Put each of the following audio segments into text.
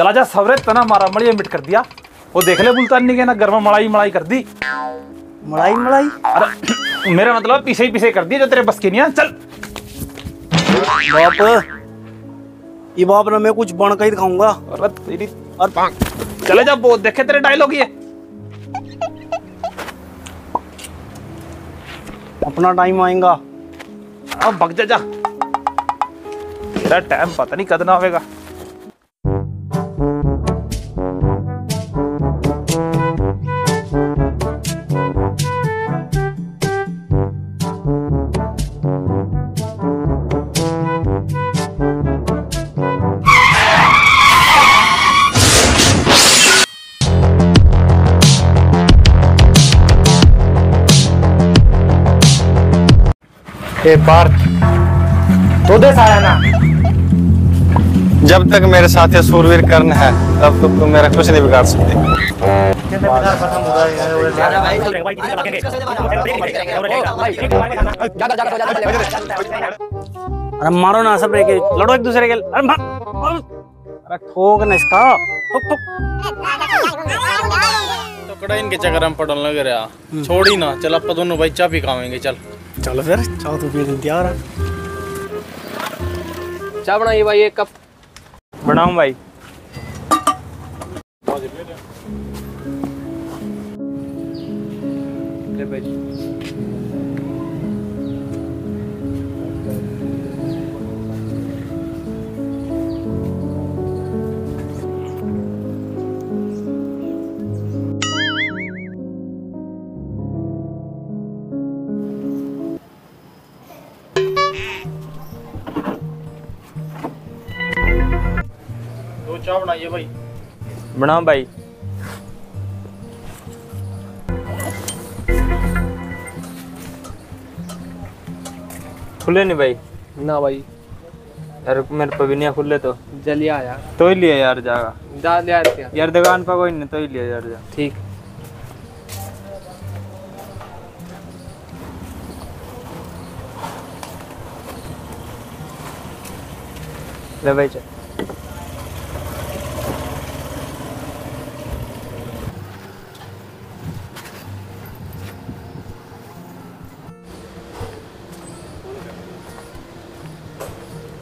चला जा सवरे तना मारा मड़िया मिट कर दिया। वो देख ले बुल्तानी के ना गर्मा मड़ाई मड़ाई कर दी। मड़ाई मड़ाई अरे मेरा मतलब पीछे ही पीछे कर दी जो तेरे बस की नहीं है। चल बाप ये बाप ना मैं कुछ बन कर ही दिखाऊंगा। अरे तेरी और चले जा वो देखे तेरे डायलॉग ये। अपना टाइम आएगा अब भग जा जा तेरा टाइम पता नहीं कद ना आएगा। पार्थ तो देश आया ना। जब तक मेरे साथ ये सूरवीर कर्ण है तब तक तुम मेरा कुछ नहीं बिगाड़ सकते। अरे मारो ना सब रेके लड़ो एक दूसरे के। अरे ठोक ना इसका टुकड़ा इनके चक्कर में पड़न लग रहा। छोड़ी ना चल आप दोनों भाई चाय भी खाएंगे। चल चलो फिर चाय तो पी लेते यार। चाय बनाइए भाई एक कप। बनाऊं भाई ले भाई। भाई बनाओ भाई। खुले नहीं भाई? ना भाई यार मेरे पविनिया खुले तो जलिया यार। तो ही लिया यार जागा यार दुकान पर कोई नहीं तो ही लिया यार जा। ठीक ले भाई चल।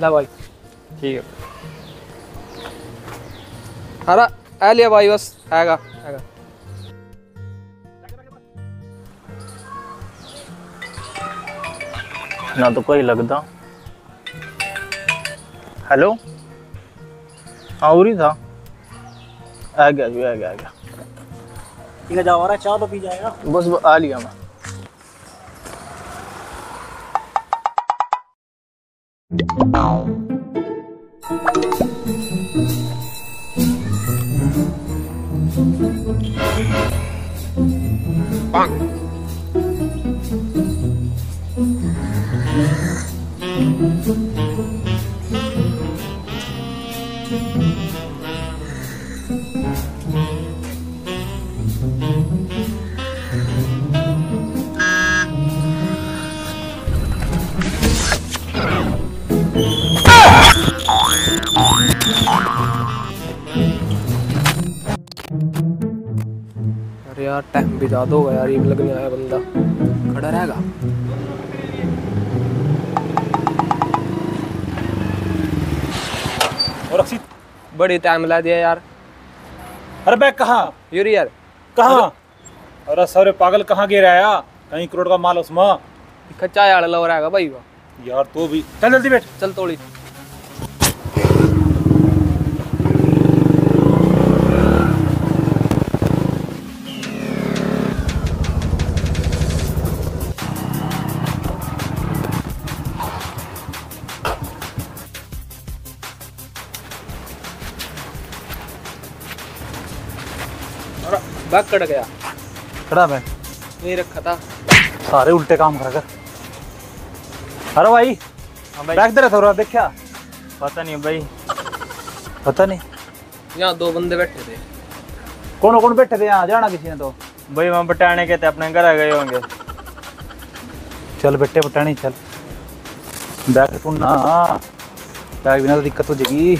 भाई ठीक है हरा आ लिया भाई बस आएगा आएगा। ना तो कोई लगता। हेलो हाँ उरी था आ गया जी आ गया ठीक है जाओ रहा चाय तो पी जाएगा बस आ लिया मैं। अरे यार टाइम भी ज्यादा होगा यार ये लगने आया बंदा खड़ा रहेगा। और बड़ी टाइम ला दिया यार। अरे बैग कहाँ यूरी यार कहाँ? अरे सारे पागल कहाँ गिरा आया कहीं करोड़ का माल उसमें खच्चा यार लग रहेगा भाई वाह यार। तो भी चल जल्दी बैठ चल तोड़ी। बैग कट गया खड़ा बैग नहीं रखा था सारे उल्टे काम करा कर। अरे भाई बैग दे रहा थोड़ा देखा पता नहीं भाई पता नहीं यहाँ दो बंदे बैठे थे। कौन कौन बैठे थे यहाँ जाना किसी ने तो भाई वहाँ बटाने के थे अपने घर आ गए होंगे। चल बेटे बटाने चल बैग ढूंढना बैग बिना तो दिक्कत हो जाएगी।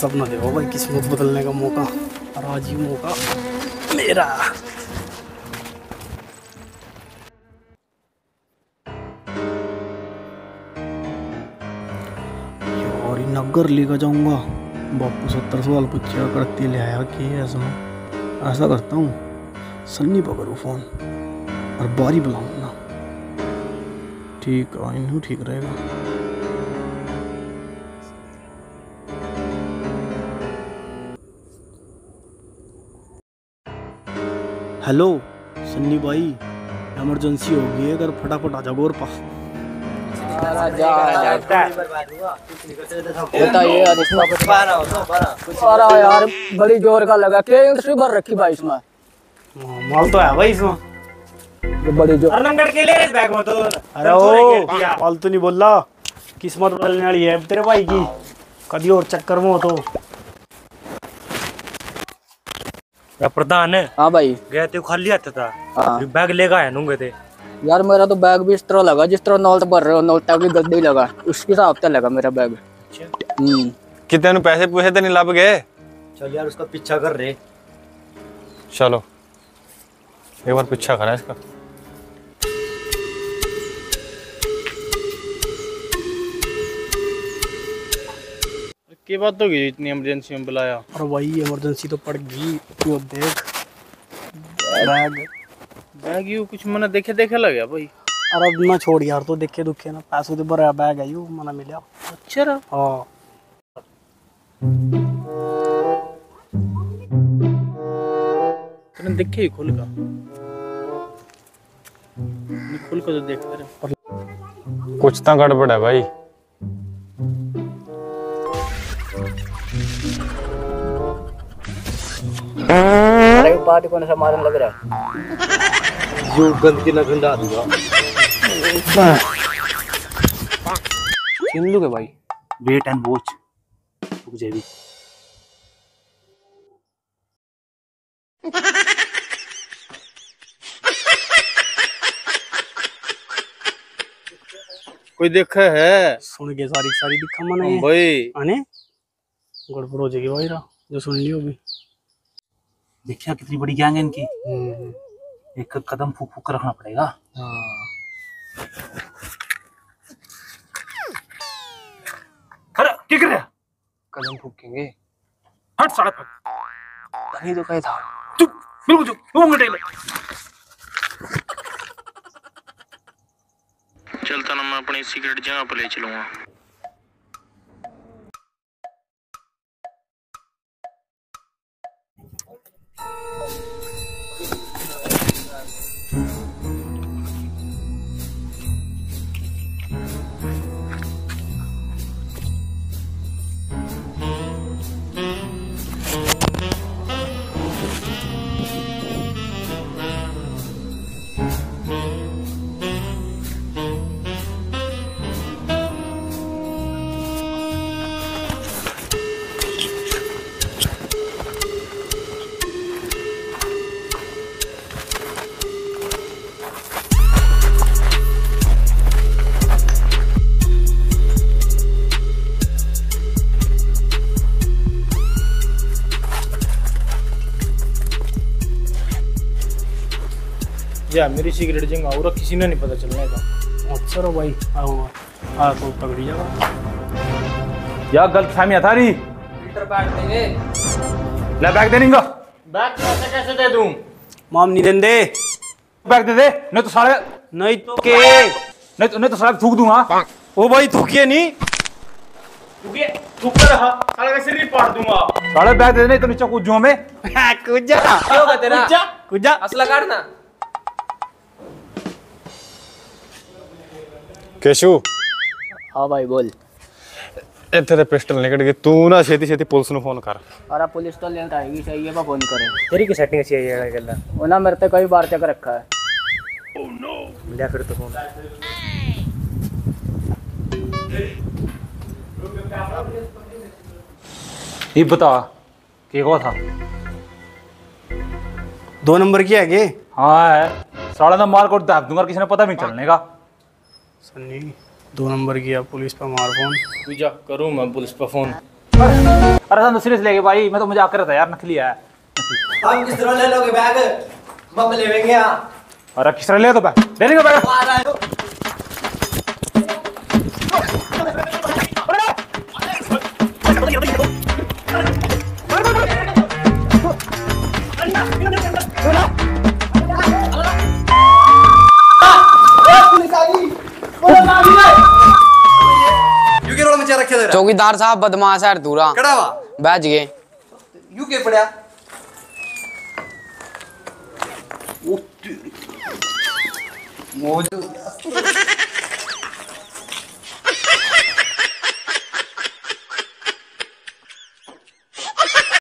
सब ना देखो भाई, किस्मत बदलने का मौका और आज ही मौका मेरा। यार नगर लेकर जाऊंगा, बापू 70 सवाल पूछा करती ले आया कि ऐसा करता हूँ सन्नी पकड़ू फोन और बारी बुलाऊँ ना, ठीक आई हूँ ठीक रहेगा। हेलो सन्नी भाई, इमरजेंसी हो गई है, अगर फटाफट आ जाओ। और यार बड़ी जोर का लगा, क्या इंडस्ट्री भर रखी भाई इसमें, माल तो है भाई इसमें बड़ी जोर। अरे ओ फालतू नहीं बोल रहा, किस्मत बदलने वाली है तेरे भाई की, कभी और चक्कर में हो तो। प्रधान है हाँ भाई, गए थे खाली आता था हाँ। बैग लेकर आया नूंगे थे यार, मेरा तो बैग भी इस तरह लगा जिस तरह नोट भर रहे हो, नोटा की गद्दी लगा उसके हिसाब से लगा मेरा बैग। कितने पैसे पूछे तो नहीं लाभ गए, चल यार उसका पीछा कर रहे, चलो एक बार पीछा करा इसका। की बात तो गई इतनी इमरजेंसी में बुलाया, और वही इमरजेंसी तो पड़ गई। तू अब देख बैग यू कुछ मना देखे लगा भाई, अरे अब ना छोड़ यार, तो देखे दुखे ना पैसों तो भरा बैग है यू मना मिला। अच्छा रहा हाँ, तो देखे ही खोल का खोल का तो देखते रहे, कुछ तो गड़बड़ है भाई। अरे पार्टी को समाधान लग रहा है, जो गंदगी ना गंदा दूंगा छीन लूंगा भाई। वेट एंड वॉच, रुक जाए भी कोई देखा है, सुन के सारी सारी दिखा मने भाई, आने गड़बड़ हो जाएगी भाई रा, जो सुन लियो भी। देखिए कितनी बड़ी गैंग है इनकी, एक कदम फूक फूक कर रखना पड़ेगा। अरे क्या कर रहा है, कदम फूकेंगे हट साला, नहीं तो कहीं था चुप बिल्कुल चुप, चलता ना मैं अपनी सिगरेट जगह पर ले चलूंगा। मेरी सिगरेट जंगा और किसी ने नहीं पता चलने का। अच्छा रो भाई आ तो पकड़ी जाओ, या गलत फहमिया था री, फिल्टर बैग देंगे ले, बैग देने का बैग कैसे दे दूं, माम नहीं देंगे बैग दे दे, नहीं तो साले नहीं तो साले थूक दूंगा। ओ भाई थूकिए नहीं, थूकिए थूकता रहा साले का सिर ही फाड़ दूंगा, साले बैग दे दे नहीं तो नीचे कूद जाऊं मैं, कूद जा क्या होगा तेरा, कूद जा असला काटना। केशु हाँ भाई बोल, तेरे पिस्टल निकट गई, तू ना छेती छेती पुलिस को फोन कर। अरे पुलिस तो लेट आएगी, चाहिए बा फोन करे, तेरी की सेटिंग अच्छी है ये गल्ला, वो ना मेरे पे कई बार चेक रखा है। ओह नो ले फिर तो फोन ये बता के को था 2 नंबर की है के हाँ है, साला ना मार कोट दाग दूंगा, किसी ने पता भी चलने का। सन्नी 2 नंबर किया, पुलिस पर मार फोन, पूजा करूँ मैं पुलिस पर फोन। अरे सर दूसरे से लेके भाई मैं तो मुझे आकर था यार नकली है। हम किस तरह ले लोगे बैग? हम ले लेंगे यहां। अरे किस तरह ले तो बैग ले लेंगे बैग। चौकीदार साहब बदमाश है अधूरा बैठ गए यू के पड़ा मौजूद।